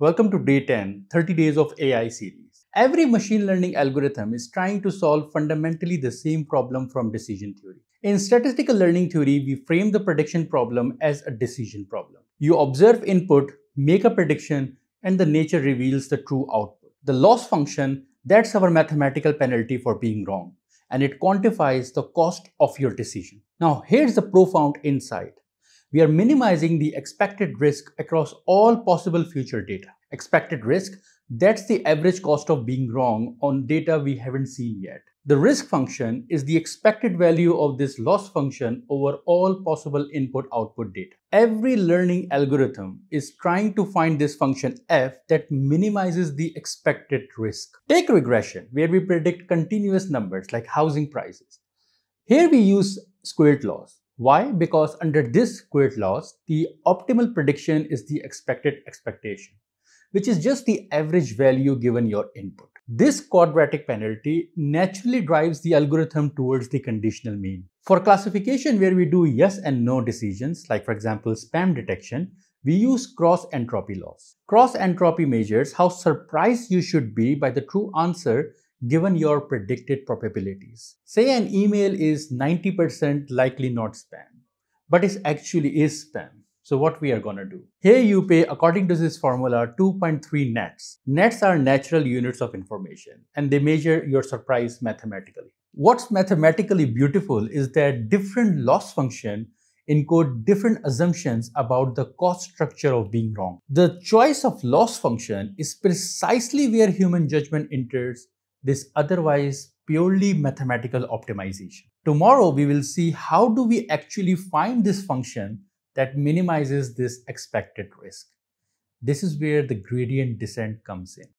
Welcome to Day 10, 30 Days of AI series. Every machine learning algorithm is trying to solve fundamentally the same problem from decision theory. In statistical learning theory, we frame the prediction problem as a decision problem. You observe input, make a prediction, and the nature reveals the true output. The loss function, that's our mathematical penalty for being wrong, and it quantifies the cost of your decision. Now, here's the profound insight. We are minimizing the expected risk across all possible future data. Expected risk, that's the average cost of being wrong on data we haven't seen yet. The risk function is the expected value of this loss function over all possible input-output data. Every learning algorithm is trying to find this function f that minimizes the expected risk. Take regression, where we predict continuous numbers like housing prices. Here we use Squared laws. Why? Because under this Squared laws, the optimal prediction is the expected expectation, which is just the average value given your input. This quadratic penalty naturally drives the algorithm towards the conditional mean. For classification, where we do yes and no decisions, like for example spam detection, we use cross-entropy laws. Cross-entropy measures how surprised you should be by the true answer given your predicted probabilities. Say an email is 90% likely not spam, but it actually is spam. So what we are gonna do? Here you pay, according to this formula, 2.3 nets. Nets are natural units of information, and they measure your surprise mathematically. What's mathematically beautiful is that different loss function encode different assumptions about the cost structure of being wrong. The choice of loss function is precisely where human judgment enters this otherwise purely mathematical optimization. Tomorrow we will see how do we actually find this function that minimizes this expected risk. This is where the gradient descent comes in.